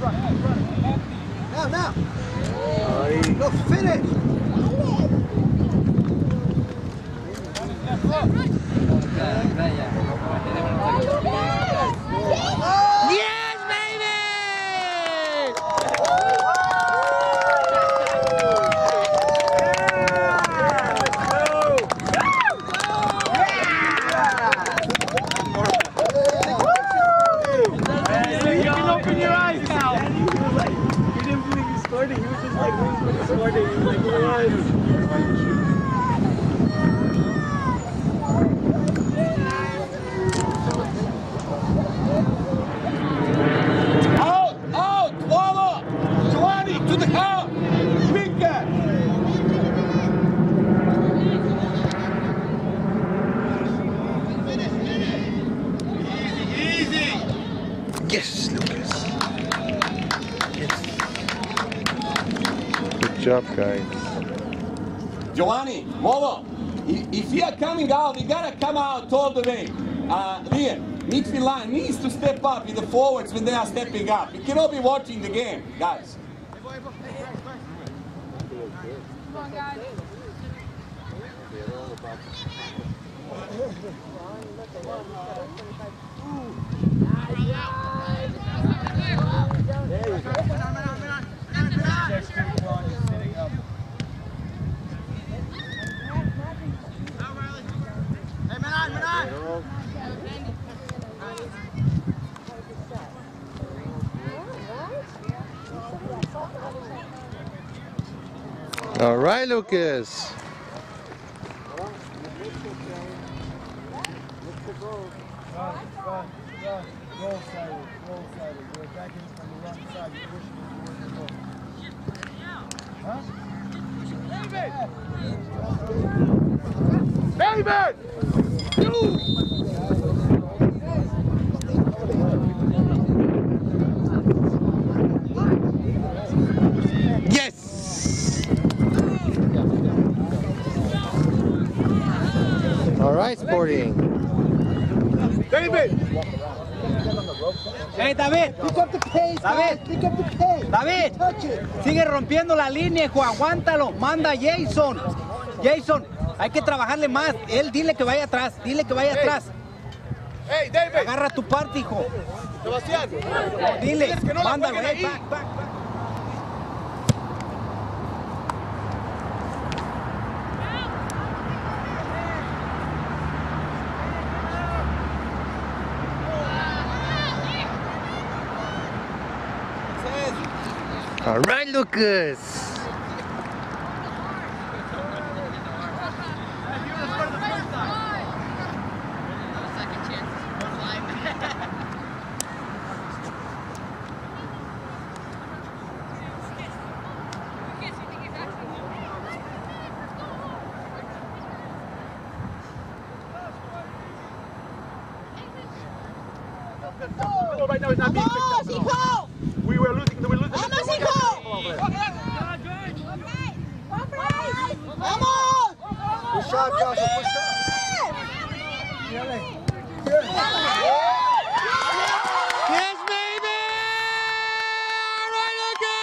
Now. Go finish. Yes, baby! You can open your eyes now. He didn't think he scored it. He was just like, when he scored it, he was like, eyes. Yes, Lucas. Yes. Good job, guys. Giovanni, Molo, if you are coming out, you gotta come out all the way. Rian, midfield line needs to step up with the forwards when they are stepping up. You cannot be watching the game, guys. Come on, guys. All right, Lucas. David! Yes! All right, Sporting. David! Hey, David! Pick up the pace, David! Pick up the pace! David! Touch it. Sigue rompiendo la línea, hijo, aguántalo. Manda Jason. Jason, hay que trabajarle más. Él dile que vaya atrás, dile que vaya atrás. Hey, David. Agarra tu parte, hijo. Sebastián. Dile, que no mándalo, hey, back. All right, Lucas. Right now, it's not being picked up at all. We were losing. Yes, baby! All right, Lucas!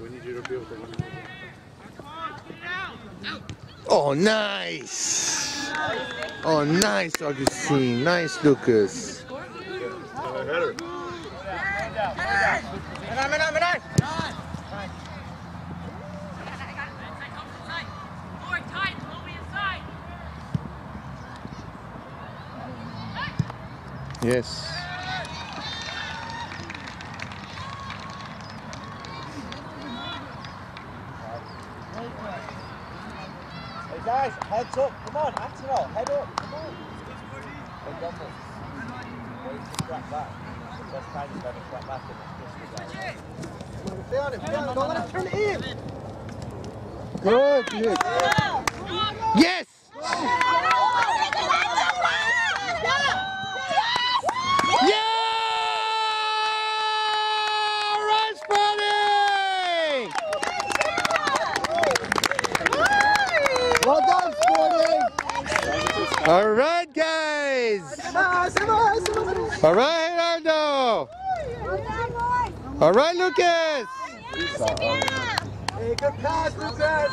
We need you to be able to win. Oh, nice! Oh, nice, Augustine. Nice, Lucas. Yes. Guys, heads up, come on, Atenor, head up, come on. They've got us. They strap back. Best time you've ever strapped back in the on it, don't let him turn it in. Good, good. Yes! Yes! All right, guys. All right, Ardo. All right, Lucas. Hey, good pass, Lucas.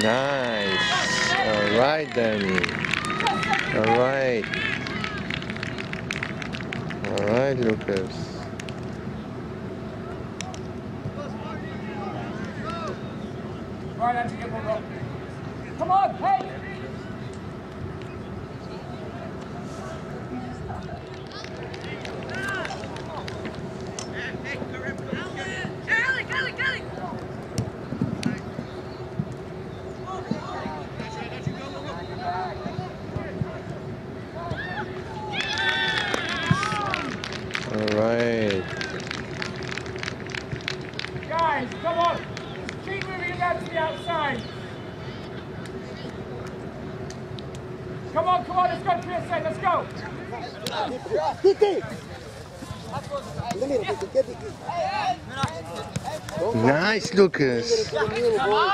Nice. All right, Danny. All right. All right, Lucas. Come on, hey! Right. Guys, come on. Just keep moving it out to the outside. Come on, let's go, PSA, let's go. Nice, Lucas. Come on.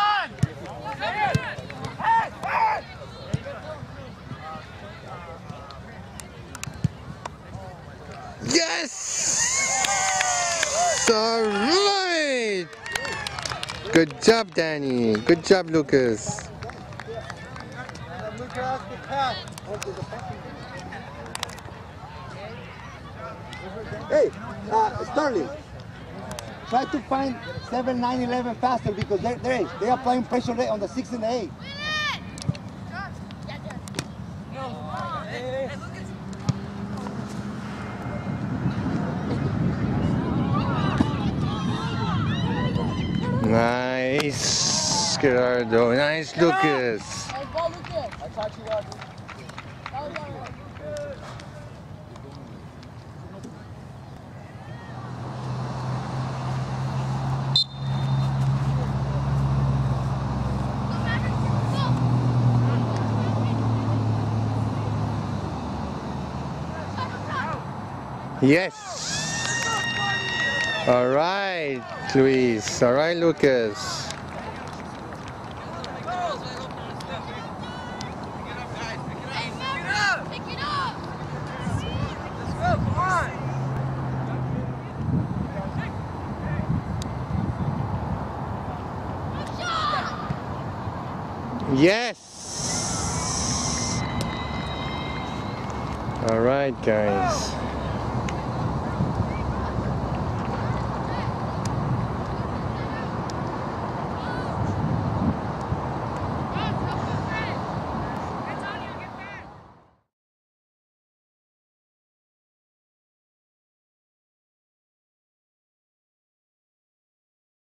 Yes! Alright! Good job, Danny. Good job, Lucas. Hey, Sterling, try to find 7, 9, 11 faster because they are playing pressure rate on the 6 and the 8. Nice, Gerardo. Nice, Lucas. Yes. All right, Luis. All right, Lucas. Yes. All right, guys.